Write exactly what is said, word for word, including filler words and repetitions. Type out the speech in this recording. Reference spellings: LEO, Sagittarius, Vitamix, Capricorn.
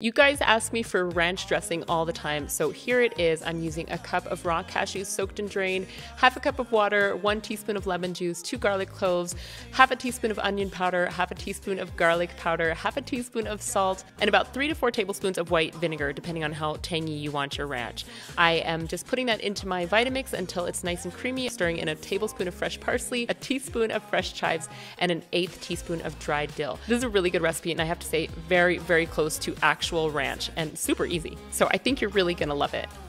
You guys ask me for ranch dressing all the time, so here it is. I'm using a cup of raw cashews soaked and drained, half a cup of water, one teaspoon of lemon juice, two garlic cloves, half a teaspoon of onion powder, half a teaspoon of garlic powder, half a teaspoon of salt, and about three to four tablespoons of white vinegar, depending on how tangy you want your ranch. I am just putting that into my Vitamix until it's nice and creamy, stirring in a tablespoon of fresh parsley, a teaspoon of fresh chives, and an eighth teaspoon of dried dill. This is a really good recipe, and I have to say, very, very close to actual ranch, and super easy. So I think you're really gonna love it.